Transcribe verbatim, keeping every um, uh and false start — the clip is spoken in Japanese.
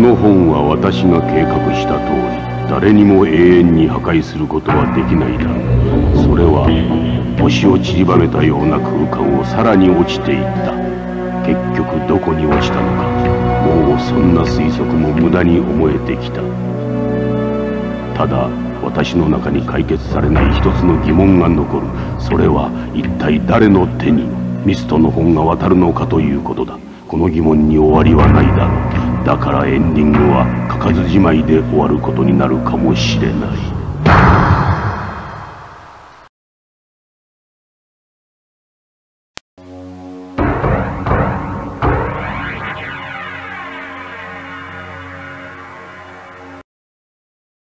の本は私が計画した通り、誰にも永遠に破壊することはできないだろう。それは星を散りばめたような空間をさらに落ちていった。結局どこに落ちたのか、もうそんな推測も無駄に思えてきた。ただ私の中に解決されない一つの疑問が残る。それは一体誰の手にミストの本が渡るのかということだ。この疑問に終わりはないだろう。だからエンディングは書かずじまいで終わることになるかもしれない。